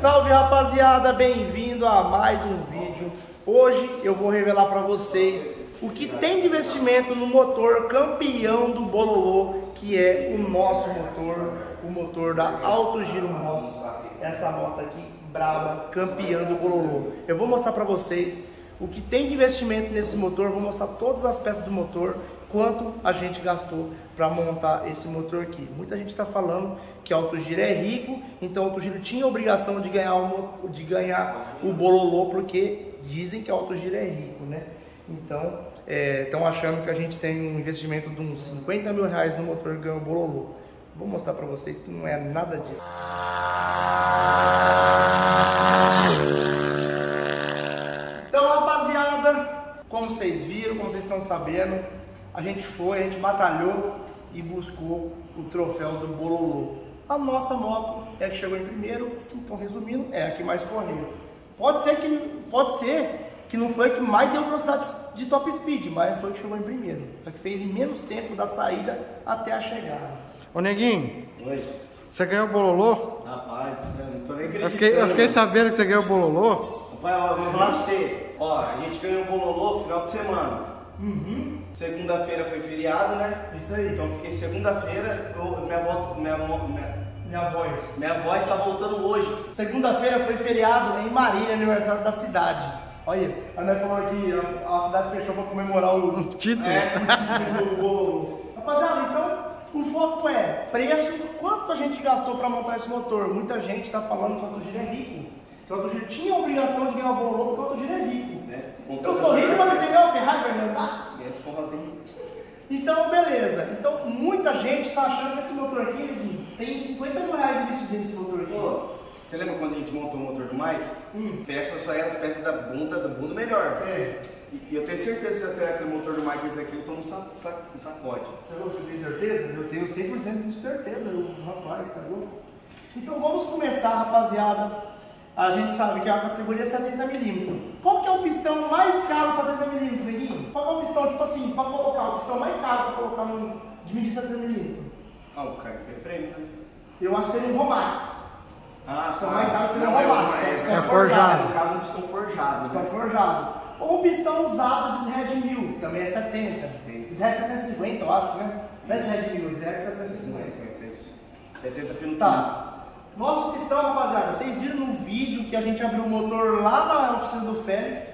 Salve rapaziada, bem-vindo a mais um vídeo. Hoje eu vou revelar para vocês o que tem de investimento no motor campeão do Bololô, que é o nosso motor, o motor da Alto Giro Motos. Essa moto aqui, brava, campeã do Bololô. Eu vou mostrar para vocês o que tem de investimento nesse motor, vou mostrar todas as peças do motor, quanto a gente gastou para montar esse motor aqui. Muita gente está falando que Alto Giro é rico, então Alto Giro tinha a obrigação de ganhar o Bololô, porque dizem que Alto Giro é rico, né? Então, estão achando que a gente tem um investimento de uns 50 mil reais no motor e ganhou o Bololô. Vou mostrar para vocês que não é nada disso. Então, rapaziada, como vocês viram, como vocês estão sabendo, a gente batalhou e buscou o troféu do Bololô. A nossa moto é a que chegou em primeiro, então resumindo, é a que mais correu. Pode ser que não foi a que mais deu velocidade de top speed, mas foi a que chegou em primeiro. A que fez em menos tempo da saída até a chegada. Ô Neguinho, oi. Você ganhou o Bololô? Rapaz, não tô nem acreditando. Eu fiquei sabendo que você ganhou o Bololô. Rapaz, ó, eu vou falar pra você. Ó, a gente ganhou o Bololô no final de semana. Uhum. Segunda-feira foi feriado, né? Isso aí. Então eu fiquei segunda-feira, minha voz tá voltando hoje. Segunda-feira foi feriado em Marília, aniversário da cidade. Olha, a minha falou que a cidade fechou pra comemorar o título. Rapaziada, então o foco é preço, quanto a gente gastou pra montar esse motor. Muita gente tá falando que o Alto Giro é rico, que o Alto Giro tinha a obrigação de ganhar o Bololô, porque o Alto Giro é rico. Eu sou rico, mas não tem nenhuma Ferrari pra me mandar? É foda, hein? Então, beleza. Então, muita gente tá achando que esse motor aqui tem 50 mil reais investido nesse motor aqui. Pô, você lembra quando a gente montou o motor do Mike? Peças só eram as peças da bunda melhor. É. E eu tenho certeza que se eu acertar aquele motor do Mike, esse aqui eu tomo um sacode. Você tem certeza? Eu tenho 100% de certeza, rapaz, sabe? Então, vamos começar, rapaziada. A gente sabe que é a categoria 70mm. Qual que é o pistão mais caro 70mm, Neguinho? Qual é o pistão, tipo assim, pra colocar, o pistão mais caro pra colocar no diminuir 70mm? Ah, o cara que tem prêmio, né? Eu acho que seria um Romac. Ah, o pistão mais caro seria um Romac. É forjado. No caso, um pistão forjado. Pistão forjado. Ou um pistão usado de ZRED 1000, também é 70. ZRED 750, eu acho, né? Não é ZRED 1000, ZRED 750. É isso. 70 pino. Tá. Nosso pistão, rapaziada, vocês viram no vídeo que a gente abriu o motor lá na oficina do Félix.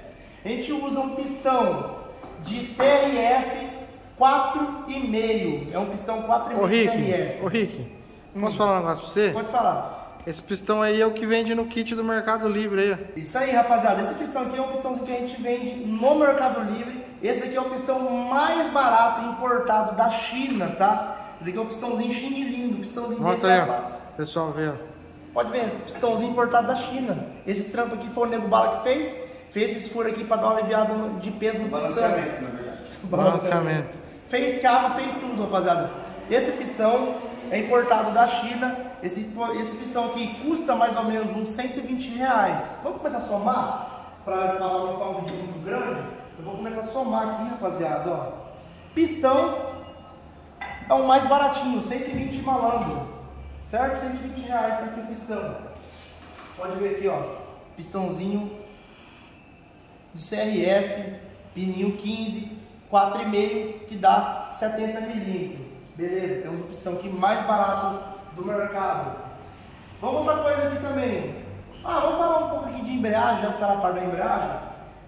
A gente usa um pistão de CRF 4,5. É um pistão 4,5 de CRF. Ô Rick, posso falar um negócio pra você? Pode falar. Esse pistão aí é o que vende no kit do Mercado Livre aí. Isso aí, rapaziada. Esse pistão aqui é um pistão que a gente vende no Mercado Livre. Esse daqui é o pistão mais barato importado da China, tá? Esse daqui é um pistãozinho Xing Ling, um pistãozinho desse aí, pessoal, vê. Pode ver, pistãozinho importado da China. Esse trampo aqui foi o Nego Bala que fez esse furo aqui para dar uma aliviada de peso no pistão. Balanceamento, na verdade. Balanceamento. Fez cabo, fez tudo, rapaziada. Esse pistão é importado da China. Esse pistão aqui custa mais ou menos uns 120 reais. Vamos começar a somar? Para não ficar um vídeo muito grande, eu vou começar a somar aqui, rapaziada. Ó. Pistão é o mais baratinho, 120 malandro. Certo? 120 reais tá aqui o pistão. Pode ver aqui, ó. Pistãozinho de CRF, pininho 15, 4,5, que dá 70mm. Beleza, temos o pistão aqui mais barato do mercado. Vamos outra coisa aqui também. Ah, vamos falar um pouco aqui de embreagem, já que tá na parte da embreagem.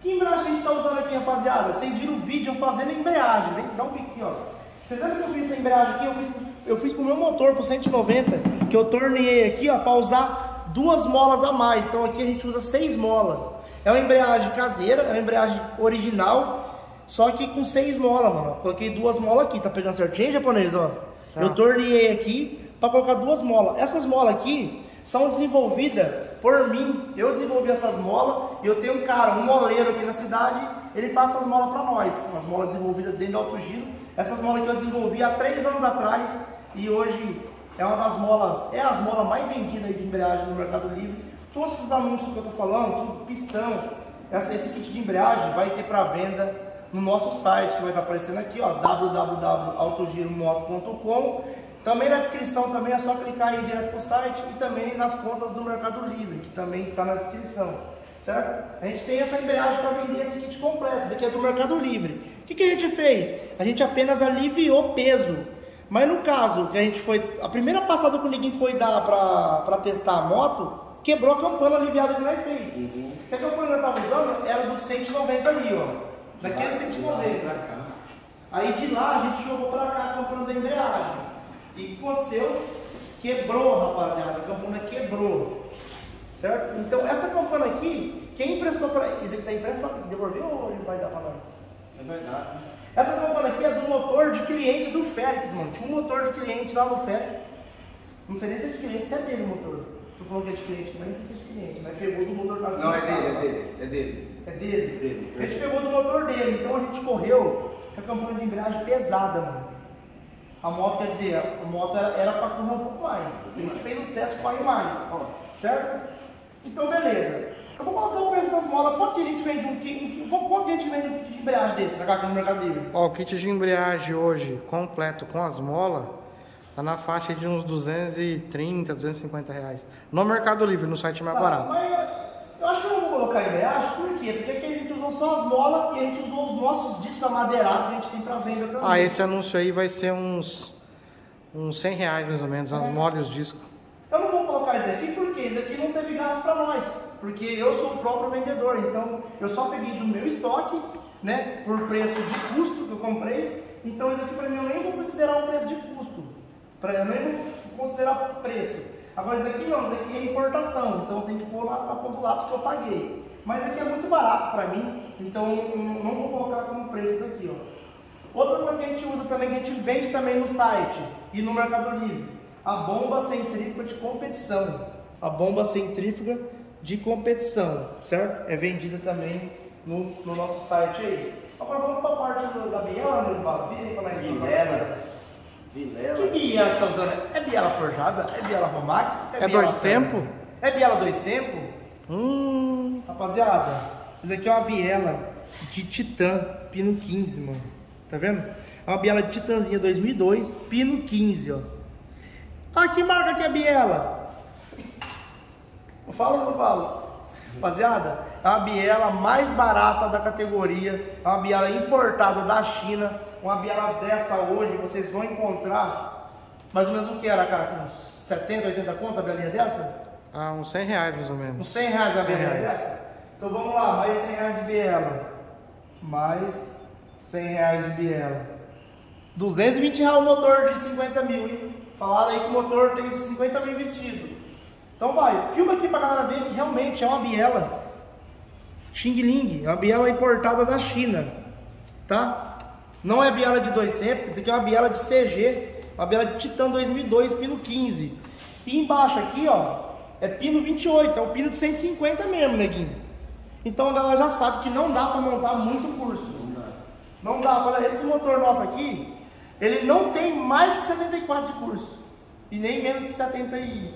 Que embreagem a gente tá usando aqui, rapaziada? Vocês viram o vídeo fazendo embreagem. Vem, dá um pique, ó. Vocês lembram que eu fiz essa embreagem aqui? Eu fiz pro meu motor, pro 190, que eu torneei aqui, ó, para usar 2 molas a mais. Então aqui a gente usa 6 molas. É uma embreagem caseira, é uma embreagem original, só que com 6 molas, mano. Coloquei 2 molas aqui, tá pegando certinho, japonês, ó? Tá. Eu torneei aqui para colocar 2 molas. Essas molas aqui são desenvolvidas por mim. Eu desenvolvi essas molas e eu tenho um cara, um moleiro aqui na cidade, ele faz essas molas para nós. As molas desenvolvidas dentro do Alto Giro. Essas molas que eu desenvolvi há 3 anos atrás e hoje é uma das molas, é as molas mais vendidas de embreagem no Mercado Livre. Todos esses anúncios que eu tô falando, tudo pistão, esse kit de embreagem vai ter para venda no nosso site que vai estar aparecendo aqui, ó, www.autogiromoto.com. Também na descrição também é só clicar aí direto para o site e também nas contas do Mercado Livre, que também está na descrição, certo? A gente tem essa embreagem para vender esse kit completo, esse daqui é do Mercado Livre. O que que a gente fez? A gente apenas aliviou peso, mas no caso que a gente foi, a primeira passada que o Nego foi dar para testar a moto, quebrou a campana aliviada que nós fez. Uhum. Que a campana que eu estava usando era do 190 ali, ó. Daquele 190. Pra cá. Aí de lá a gente jogou pra cá a campana da embreagem. E o que aconteceu? Quebrou, rapaziada. A campana quebrou. Certo? Então essa campana aqui, quem emprestou pra. Isso aqui tá emprestado? Devolveu ou ele vai dar pra nós? É verdade. Essa campana aqui é do motor de cliente do Félix, mano. Tinha um motor de cliente lá no Félix. Não sei nem se é de cliente, se é dele o motor. Tu falou que é de cliente, mas nem sei se é de cliente, né? Pegou do motor da. Não, é dele, é dele, é dele. É dele, dele. A gente pegou do motor dele, então a gente correu com a campana de embreagem pesada, mano. A moto, quer dizer, a moto era pra correr um pouco mais. A gente fez os testes, corre mais, ó, certo? Então, beleza. Eu vou colocar o preço das molas. Quanto que a gente vende um kit de embreagem desse, na casa do Mercado Livre? Ó, o kit de embreagem hoje, completo com as molas, tá na faixa de uns 230, 250 reais. No Mercado Livre, no site mais barato. Mas eu acho que eu não vou colocar embreagem, por quê? Porque aqui a gente usou só as molas e a gente usou os nossos discos amadeirados que a gente tem pra venda também. Ah, esse anúncio aí vai ser uns 100 reais mais ou menos, as molas e os discos. Eu não vou colocar isso aqui porque isso aqui não teve gasto pra nós. Porque eu sou o próprio vendedor, então eu só peguei do meu estoque, né, por preço de custo que eu comprei. Então isso aqui pra mim eu nem vou considerar um preço de custo. Eu nem vou considerar preço. Agora isso aqui não, isso aqui é importação, então eu tenho que pôr lá na ponta do lápis que eu paguei. Mas isso aqui é muito barato para mim, então eu não vou colocar como preço daqui, ó. Outra coisa que a gente usa também, que a gente vende também no site e no Mercado Livre, a bomba centrífuga de competição. A bomba centrífuga de competição, certo? É vendida também no nosso site aí. Agora vamos para a parte da Biana, do Bavi, para a Guilherme. Vilela. Que biela tá usando? É biela forjada? É biela romac? É dois tempos? É biela dois tempos? Rapaziada, isso aqui é uma biela de Titan, pino 15, mano. Tá vendo? É uma biela de Titanzinha 2002, pino 15, ó. Ah, que marca que é a biela? Eu falo ou não falo? Rapaziada, é uma biela mais barata da categoria. É uma biela importada da China. Uma biela dessa hoje, vocês vão encontrar mais ou menos o que era, cara? Uns 70, 80 conto a bielinha dessa? Ah, uns 100 reais mais ou menos. Uns 100 reais a bielinha dessa? Então vamos lá, mais 100 reais de biela. Mais 100 reais de biela. 220 reais o motor de 50 mil, hein? Falaram aí que o motor tem de 50 mil vestido. Então vai, filma aqui pra galera ver que realmente é uma biela Xing Ling, é uma biela importada da China, tá? Não é biela de dois tempos, isso aqui é uma biela de CG, uma biela de Titan 2002, pino 15. E embaixo aqui, ó, é pino 28, é o pino de 150 mesmo, neguinho. Então a galera já sabe que não dá pra montar muito curso. Não dá, olha, esse motor nosso aqui, ele não tem mais que 74 de curso. E nem menos que 70 aí.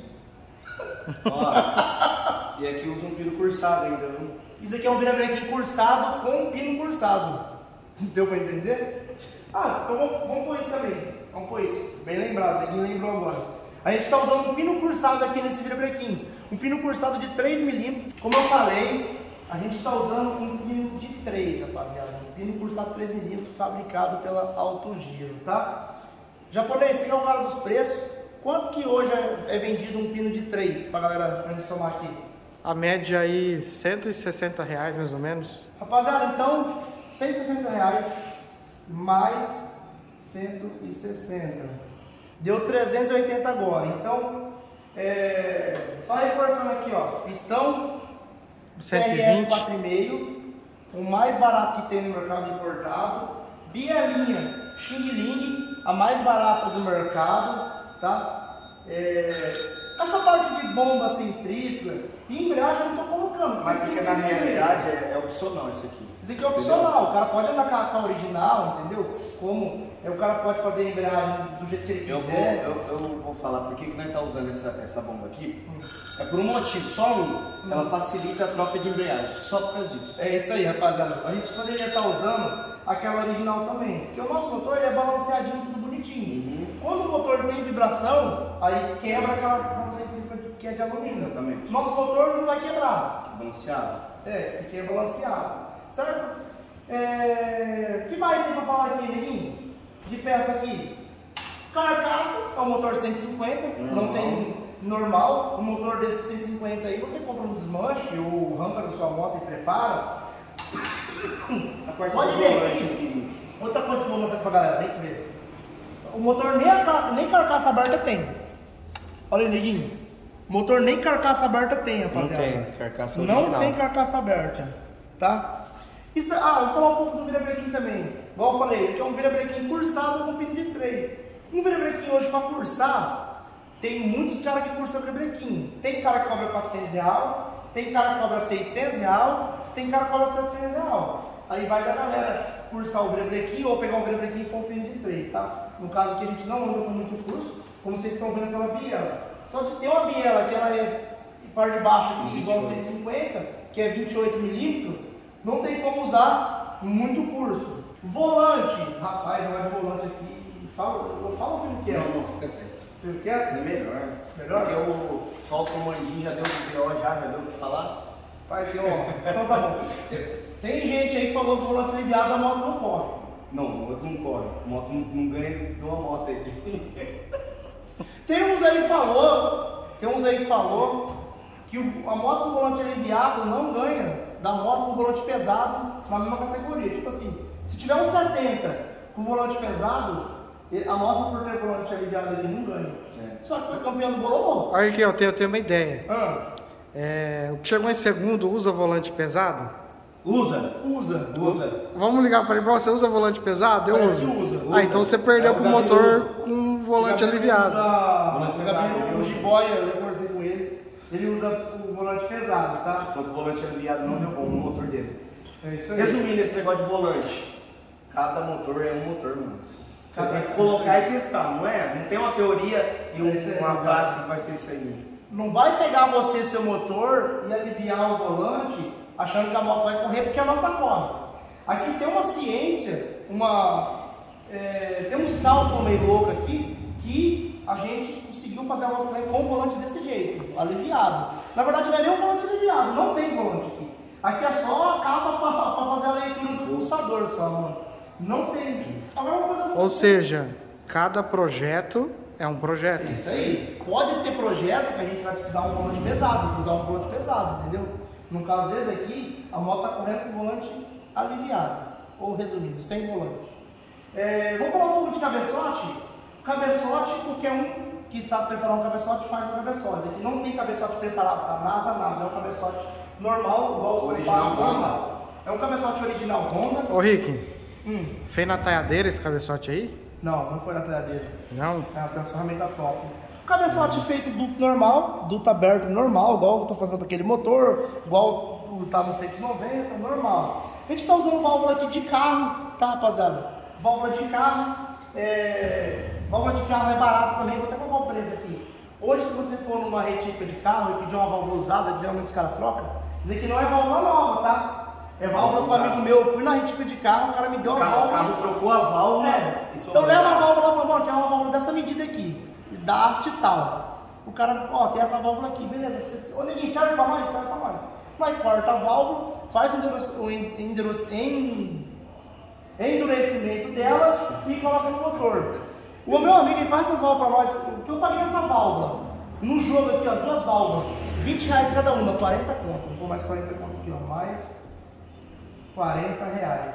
Ó, e aqui usa um pino cursado ainda, viu? Isso daqui é um viradrag cursado com um pino cursado. Deu pra entender? Ah, então vamos pôr isso também. Vamos pôr isso. Bem lembrado, ninguém lembrou agora. A gente está usando um pino cursado aqui nesse virabrequim. Um pino cursado de 3 milímetros. Como eu falei, a gente está usando um pino de 3, rapaziada. Um pino cursado de 3 milímetros fabricado pela Alto Giro, tá? Japonês, tem um cara dos preços. Quanto que hoje é vendido um pino de 3? Pra galera, pra gente somar aqui. A média aí, 160 reais mais ou menos. Rapaziada, então... 160 reais mais 160 deu 380 agora. Então só reforçando aqui, ó, pistão CRF 4,5, o mais barato que tem no mercado importado, bielinha Xing Ling, a mais barata do mercado, tá? Essa parte de bomba centrífuga e embreagem eu não tô colocando. Mas porque na realidade é opcional isso aqui. Isso aqui é opcional, o cara pode andar com a original, entendeu? Como o cara pode fazer a embreagem do jeito que ele quiser. Eu vou falar por que nós estamos usando essa bomba aqui. É por um motivo, só um. Ela facilita a troca de embreagem, só por causa disso. É isso aí, rapaziada. A gente poderia estar usando aquela original também. Porque o nosso motor ele é balanceadinho, tudo bonitinho. Quando o motor tem vibração, aí quebra aquela balança que é de alumínio também. Nosso motor não vai quebrar. Balanceado. É, porque é balanceado. Certo? O que mais tem para falar aqui, Neguinho? De peça aqui? Carcaça, é um motor 150, não tem normal. Um motor desse de 150 aí, você compra um desmanche ou rampa da sua moto e prepara. Pode ver aqui. Outra coisa que eu vou mostrar pra galera, tem que ver. O motor nem carcaça aberta tem. Olha aí, Neguinho. O motor nem carcaça aberta tem, rapaziada. Não tem carcaça original. Não tem carcaça aberta, tá? Isso, vou falar um pouco do virabrequim também. Igual eu falei, que é um virabrequim cursado com pino de 3. Um virabrequim hoje para cursar, tem muitos caras que cursam virabrequim. Tem cara que cobra R$400, tem cara que cobra R$600, tem cara que cobra R$700. Aí vai da galera cursar o virabrequim ou pegar um virabrequim com pino de 3, tá? No caso aqui a gente não anda com muito curso, como vocês estão vendo pela biela. Só que tem uma biela que ela é par de baixo aqui, igual 150, que é 28 mm. Não tem como usar muito curso. Volante, rapaz, olha o volante aqui. Fala o filho que é. Não, fica quieto. Filho que é? É melhor. Melhor? Porque eu solto o mandinho, já deu o BO, já deu o que falar. Pai, então tá bom. Tem gente aí que falou que o volante aliviado a moto não corre. Não, a moto não corre. A moto não ganha de uma moto aí. Tem uns aí que falou, que a moto com volante aliviado não ganha da moto com volante pesado na mesma categoria. Tipo assim, se tiver um 70 com volante pesado, a nossa por ter volante aliviado ali não ganha. É. Só que foi campeão do Bololô. Olha aqui, eu tenho uma ideia. O que chegou em segundo usa volante pesado? Usa. Vamos ligar para ele, bro, você usa volante pesado? Eu uso. Ah, então você perdeu pro motor com volante aliviado. O Gabriel, o jiboia, eu conversei com ele. Ele usa o volante pesado, tá? Só que o volante aliviado não deu bom no motor dele. É isso aí. Resumindo esse negócio de volante, cada motor é um motor, mano. Você tem que colocar e testar, não é? Não tem uma teoria e uma prática que vai ser isso aí. Não vai pegar você e seu motor e aliviar o volante achando que a moto vai correr porque a nossa corre. Aqui tem uma ciência, tem uns cálculos meio louco aqui que a gente conseguiu fazer a moto correr com o volante desse jeito, aliviado. Na verdade não é nem um volante aliviado, não tem volante aqui. Aqui é só a capa para fazer a leitura do pulsador só, mano. Não tem. Ou seja, cada projeto é um projeto. É isso aí. Pode ter projeto que a gente vai precisar de um volante pesado, usar um volante pesado, entendeu? No caso desse aqui, a moto está correndo com o volante aliviado, ou resumindo, sem volante. Vamos falar um pouco de cabeçote. Cabeçote, qualquer um que sabe preparar um cabeçote faz um cabeçote. Aqui não tem cabeçote preparado da NASA, nada, é um cabeçote normal, igual os que fazem. É um cabeçote original Honda. Ô Rick, foi na talhadeira esse cabeçote aí? Não, não foi na talhadeira. Não? É, tem as ferramentas top. Cabeçote feito duto normal, duto aberto normal, igual eu estou fazendo aquele motor, igual tá no 190, normal. A gente está usando válvula aqui de carro, tá, rapaziada? Válvula de carro, válvula de carro é barata também, vou até colocar o preço aqui. Hoje, se você for numa retífica de carro e pedir uma válvula usada, que geralmente os caras trocam, dizer que não é válvula nova, tá? É válvula do amigo meu, eu fui na retífica de carro, o cara me deu uma válvula. O carro trocou a válvula. Então leva a válvula lá e fala, que é uma válvula dessa medida aqui. Da haste tal. O cara, ó, tem essa válvula aqui, beleza. Ô, Neguinho, serve pra nós? Serve pra nós. Vai, corta a válvula, faz o endurecimento dela e coloca no motor. O meu amigo, ele faz essas válvulas pra nós. O que eu paguei essa válvula? No jogo aqui, ó, duas válvulas. R$20 cada uma, 40 conto. Vou mais 40 conto aqui, ó. Mais R$40.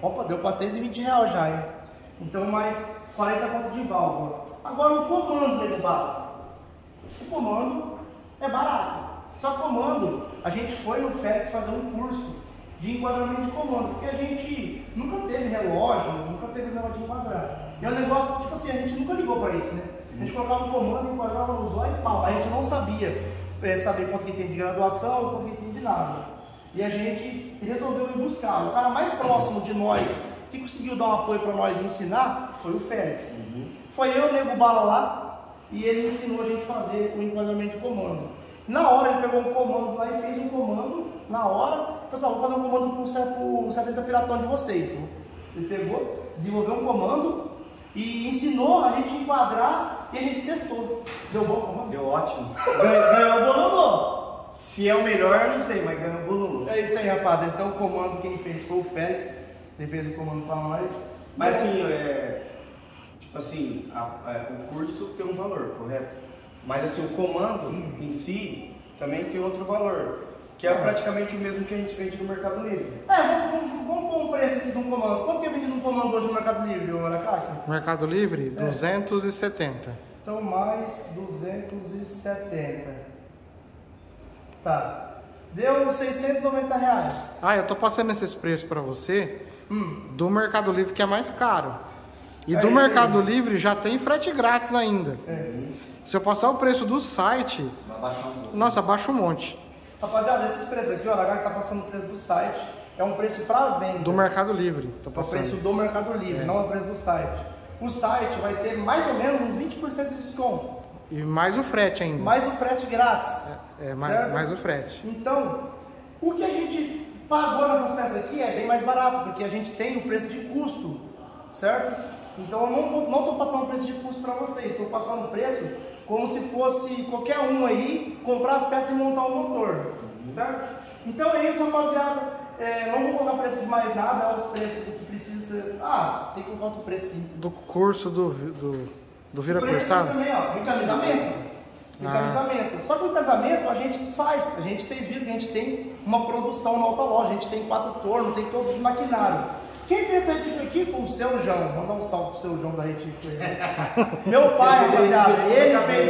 Opa, deu R$420 já, hein? Então, mais 40 conto de válvula. Agora o comando, Nego Bala. O comando é barato. Só comando, a gente foi no Félix fazer um curso de enquadramento de comando, porque a gente nunca teve relógio, nunca teve esse negócio de enquadrar. E é um negócio, tipo assim, a gente nunca ligou para isso, né? A gente colocava o comando, enquadrava o zóio e pau. A gente não sabia saber quanto que tem de graduação, quanto que tem de nada. E a gente resolveu ir buscar. O cara mais próximo de nós, que conseguiu dar um apoio para nós e ensinar, foi o Félix. Foi eu, Nego Bala, lá, e ele ensinou a gente a fazer o enquadramento de comando. Na hora ele pegou um comando lá e fez um comando, na hora, falou assim, vou fazer um comando para o 70 piratão de vocês. Ele pegou, desenvolveu um comando, e ensinou a gente enquadrar e a gente testou. Deu bom? Deu ótimo. Ganhou o Bololô. Se é o melhor, eu não sei, mas ganhou o Bololô. É isso aí, rapaz. Então o comando quem fez foi o Félix. Ele fez o comando pra nós. Mas assim, tipo assim, o curso tem um valor, correto? Mas assim, o comando em si também tem outro valor, que é praticamente o mesmo que a gente vende no Mercado Livre. Vamos pôr um preço aqui de um comando. Quanto que é vendido um comando hoje no Mercado Livre, ô Maracaki? Mercado Livre? 270. Então mais 270. Tá. Deu 690 reais. Ah, eu tô passando esses preços pra você do Mercado Livre, que é mais caro. E do Mercado Livre já tem frete grátis ainda. Se eu passar o preço do site, nossa, baixa um monte. Rapaziada, esses preços aqui, ó, agora que tá passando o preço do site, é um preço pra venda. Do Mercado Livre. Tô passando. É o preço do Mercado Livre, não é o preço do site. O site vai ter mais ou menos uns 20% de desconto. E mais o frete ainda. Mais o frete grátis. Mais o frete. Então, o que a gente pagou nessas peças aqui é bem mais barato, porque a gente tem o preço de custo, certo? Então eu não estou passando preço de custo para vocês, estou passando preço como se fosse qualquer um aí comprar as peças e montar um motor, certo? Então é isso, rapaziada. Não vou colocar preço de mais nada, é os preços que precisa... tem que colocar outro preço sim. Do curso do Vira Cursado? Também, ó, encaminhamento. Só que o casamento a gente faz, vocês viram que a gente tem uma produção na alta loja, a gente tem 4 tornos, tem todos os maquinários. Quem fez essa retífica aqui foi o seu João. Mandar um salve pro seu João da retífica. Meu pai, rapaziada,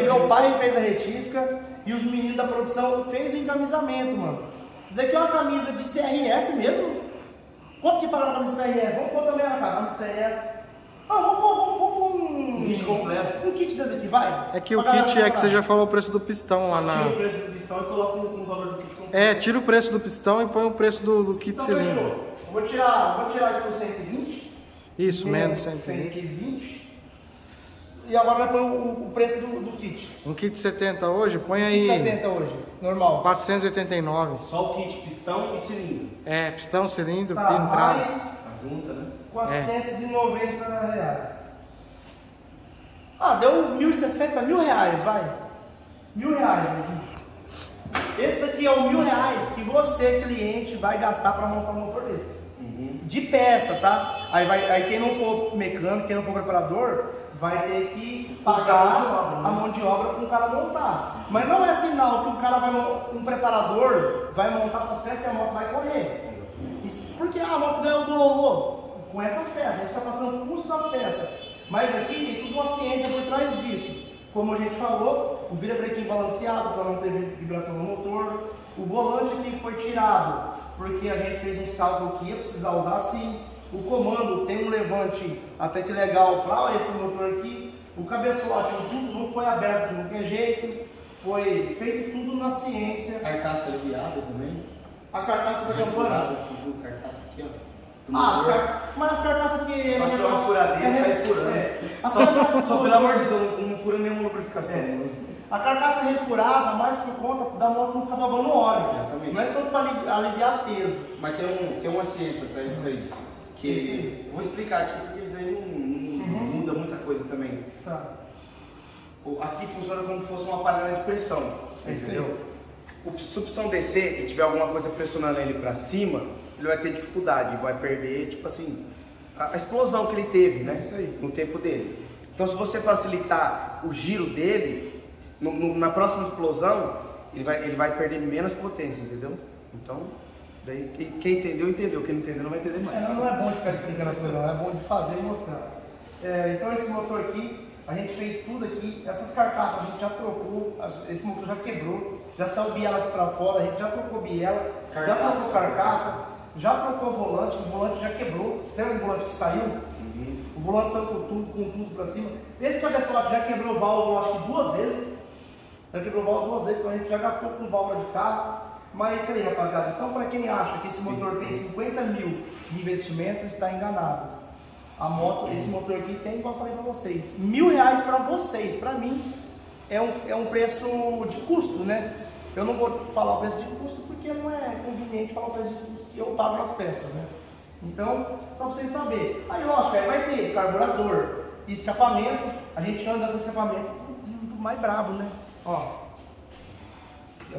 meu pai fez a retífica e os meninos da produção fez o encamisamento, mano. Isso daqui é uma camisa de CRF mesmo? Quanto que pagaram a camisa de CRF? Vamos pôr também a camisa de CRF. Vamos pôr um kit completo. Um kit desse aqui, vai. É que o kit é que você já falou o preço do pistão lá na... Tira o preço do pistão e coloca o valor do kit completo. Tira o preço do pistão e põe o preço do kit cilindro. Vou tirar aqui o 120. Isso, menos 120. E agora põe o preço do kit. Um kit 70 hoje, põe aí. Kit 70 hoje, normal. 489. Só o kit pistão e cilindro. Pistão, cilindro, pino, trave. A junta, né? 490 reais. Deu 1.060, R$1.000, vai. R$1.000. Esse daqui é o R$1.000 que você, cliente, vai gastar para montar um motor desse. De peça, tá? Aí quem não for mecânico, quem não for preparador, vai ter que pagar a mão de obra para o cara montar. Mas não é sinal que um preparador vai montar essas peças e a moto vai correr. Porque a moto ganhou o Bololô com essas peças, a gente está passando o custo das peças. Mas aqui tem tudo uma ciência por trás disso. Como a gente falou, o virabrequim balanceado para não ter vibração no motor. O volante aqui foi tirado porque a gente fez uns cálculos que ia precisar usar assim. O comando tem um levante até que legal para esse motor aqui. O cabeçote, tudo não foi aberto de qualquer jeito. Foi feito tudo na ciência. A carcaça aliviada também. A carcaça da furada. A carcaça aqui, ó. Mas as carcaças aqui... Só tirar uma furadeira e sair furando. Só pelo amor de Deus, não fura nenhuma lubrificação. A carcaça é refurada, mas por conta da moto não ficar babando óleo. Não é tanto para aliviar peso. Mas tem uma ciência atrás disso aí. Eu vou explicar aqui, porque isso aí não muda muita coisa também. Aqui funciona como se fosse uma panela de pressão. Entendeu? Se o pistão descer e tiver alguma coisa pressionando ele para cima, ele vai ter dificuldade, vai perder, tipo assim, a explosão que ele teve, né? Isso aí. No tempo dele. Então, se você facilitar o giro dele, na próxima explosão, ele vai perder menos potência, entendeu? Então, daí, quem entendeu, entendeu. Quem não entendeu, não vai entender mais. Não é bom de ficar explicando as coisas, não. É bom de fazer e mostrar. Então, esse motor aqui, a gente fez tudo aqui. Essas carcaças a gente já trocou, esse motor já quebrou, já saiu biela aqui pra fora, a gente já trocou biela, já passou carcaça. Já trocou o volante já quebrou. Você lembra do volante que saiu? O volante saiu com tudo pra cima. Esse cabeçote já quebrou válvula, acho que 2 vezes. Já quebrou válvula 2 vezes, então a gente já gastou com válvula de carro. Mas isso aí, rapaziada. Então, pra quem acha que esse motor tem 50 mil de investimento, está enganado. A moto, esse motor aqui tem, como eu falei pra vocês, R$1.000 pra vocês. Pra mim, é um preço de custo, né? Eu não vou falar o preço de custo porque não é conveniente falar o preço de custo. Eu pago as peças, né? Então, só pra vocês saberem. Aí, lógico, vai ter carburador, E escapamento, a gente anda com escapamento pro mais brabo, né? Ó. Aqui, ó.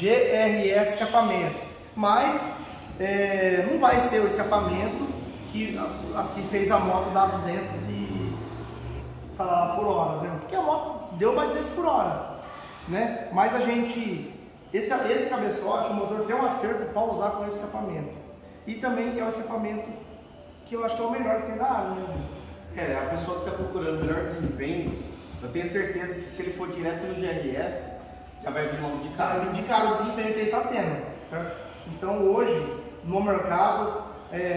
GRS escapamentos. Mas não vai ser o escapamento que fez a moto dar 200 km/h, né? Porque a moto deu mais 200 km/h, né? Mas a gente... Esse cabeçote, o motor tem um acerto para usar com esse escapamento. E também é um escapamento que eu acho que é o melhor que tem na área, né? É, a pessoa que está procurando melhor desempenho, eu tenho certeza que se ele for direto no GRS, já vai vir logo de cara. De cara o desempenho que ele está tendo, certo? Então hoje, no mercado,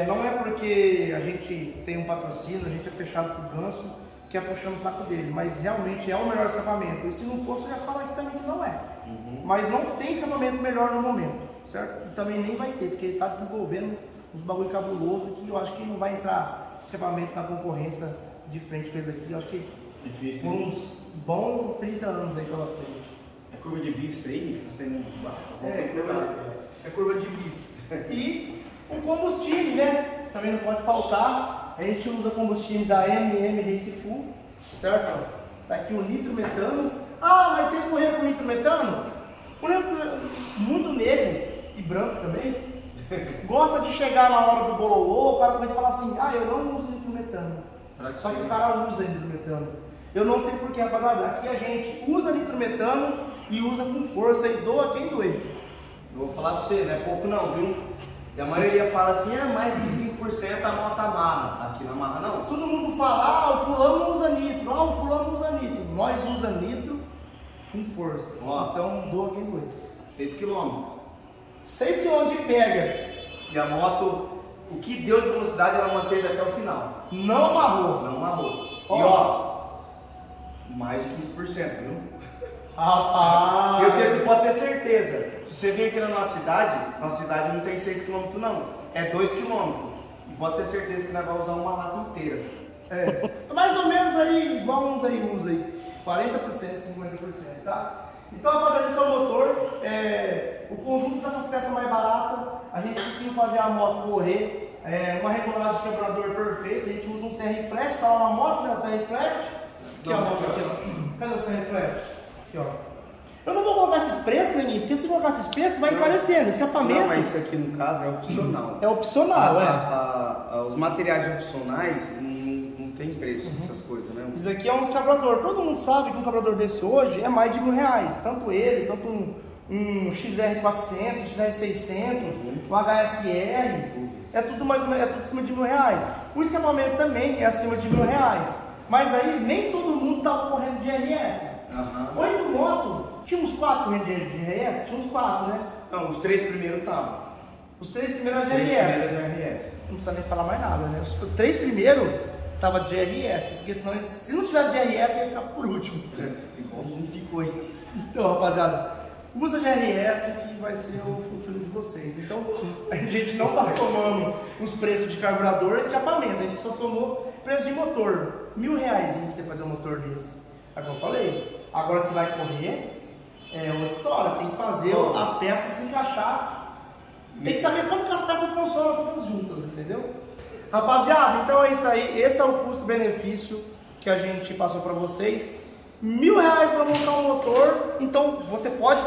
não é porque a gente tem um patrocínio, a gente é fechado com o ganso, que é puxando o saco dele, mas realmente é o melhor escapamento. E se não fosse, eu ia falar aqui também que não é. Uhum. Mas não tem escapamento melhor no momento, certo? E também nem vai ter, porque ele está desenvolvendo uns bagulho cabuloso que eu acho que não vai entrar escapamento na concorrência de frente com esse daqui. Eu acho que difícil, com uns bons 30 anos aí pela frente. É curva de bis aí? Você não... É curva de bis. E um combustível, né? Também não pode faltar. A gente usa combustível da MM Race Fuel, certo? Tá aqui o nitrometano. Ah, mas vocês correram com nitrometano? Muito negro e branco também gosta de chegar na hora do bololô, o cara começa a falar assim: ah, eu não uso nitrometano. Só que o cara usa nitrometano. Eu não sei porquê, rapaziada. Aqui a gente usa nitrometano e usa com força e doa quem doer. Eu vou falar pra você, não é pouco não, viu? E a maioria fala assim: é mais que 5% a moto amarra. Aqui não amarra não. Todo mundo fala: ah, o fulano não usa nitro, ah, o fulano não usa nitro. Nós usa nitro com força. Ó, então doa quem doer. 6 km. 6 km de pega. E a moto, o que deu de velocidade, ela manteve até o final. Não amarrou. Não amarrou. Ó. E ó, mais de 15%, viu? Ah, eu pode ter certeza. Se você vir aqui na nossa cidade não tem 6 km não, é 2 km. E pode ter certeza que nós vamos usar uma lata inteira. É, mais ou menos aí, igual uns aí, 40%, 50%, tá? Então, rapaziada, esse é o motor, o conjunto dessas peças mais baratas, a gente conseguiu fazer a moto correr, uma regulagem de quebrador perfeita, a gente usa um CR flash, tá lá na moto, né, o CR flash, que é a moto aqui, ó. Cadê o CR flash? Aqui, ó. Eu não vou colocar esses preços, Neninho, porque se colocar esses preços vai encarecendo, escapamento... Não, mas isso aqui no caso é opcional. É opcional, os materiais opcionais não tem preço, essas coisas, né? Isso aqui é um descabrador, todo mundo sabe que um cabrador desse hoje é mais de R$1.000, tanto ele, tanto um XR400, XR600, um HSR, é tudo mais ou menos, é tudo acima de R$1.000. O escapamento também é acima de R$1.000, mas aí nem todo mundo tá correndo de GRS. Ou indo moto... Tinha uns 4 correndo de GRS? Tinha uns 4, né? Não, os 3 primeiros estavam. Os 3 primeiros de GRS. Não precisa nem falar mais nada, né? Os 3 primeiros estavam de GRS, porque senão, se não tivesse GRS, ia ficar por último. Igual o Zoom ficou aí. Então, rapaziada, usa GRS que vai ser o futuro de vocês. Então, a gente não está somando os preços de carburador e escapamento, a gente só somou preço de motor. R$1.000 pra você fazer um motor desse. É o que eu falei. Agora você vai correr. É uma história, tem que fazer as peças se encaixar, tem que saber como que as peças funcionam todas juntas, entendeu? Rapaziada, então é isso aí, esse é o custo-benefício que a gente passou para vocês, R$1.000 para montar um motor, então você pode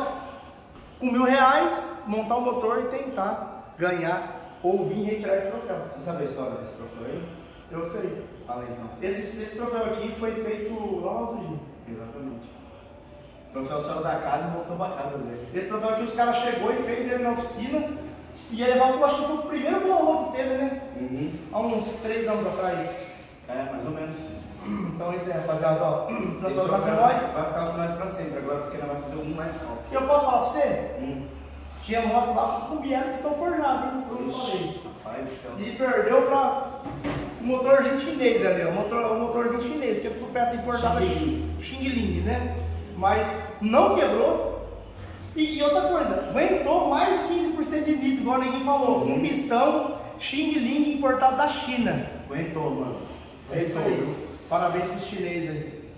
com R$1.000 montar um motor e tentar ganhar ou vir retirar esse troféu. Você sabe a história desse troféu aí? Eu sei. Fala aí então. Esse troféu aqui foi feito lá no Alto Giro. Exatamente. O troféu saiu da casa e voltou pra casa dele. Esse troféu aqui os caras chegou e fez ele na oficina. E ele acho que foi o primeiro bololô que teve, né? Há uns 3 anos atrás. É, mais ou menos. Então isso é, rapaziada, ó. O troféu tá pra nós. Vai ficar com nós pra sempre agora, porque nós vamos fazer um mais alto. E eu posso falar pra você? Tinha moto lá com o Biano que estão forjados, hein? Eu não falei. Rapaz do céu. E perdeu pra o motorzinho chinês ali, ó. O motorzinho chinês, porque ficou peça importada Xing Ling, né? Mas não quebrou. E outra coisa, aguentou mais de 15% de nitro, igual ninguém falou. Um pistão Xing Ling importado da China. Aguentou, mano. É isso aí. Parabéns pros chineses aí.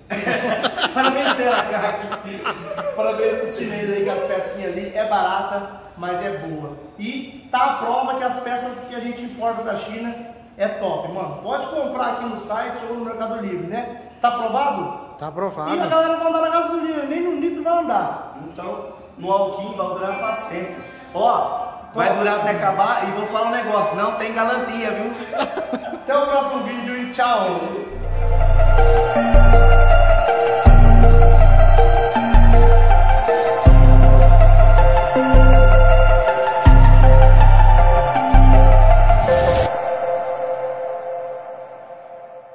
Parabéns, cara. Parabéns pros chineses aí, que as pecinhas ali é barata, mas é boa. E tá a prova que as peças que a gente importa da China é top, mano. Pode comprar aqui no site ou no Mercado Livre, né? Tá aprovado? Tá aprovado. E a galera vai andar na gasolina, nem no litro vai andar. Então, no alquim vai durar pra sempre. Ó, vai durar até acabar e vou falar um negócio, não tem garantia, viu? Até o próximo vídeo e tchau!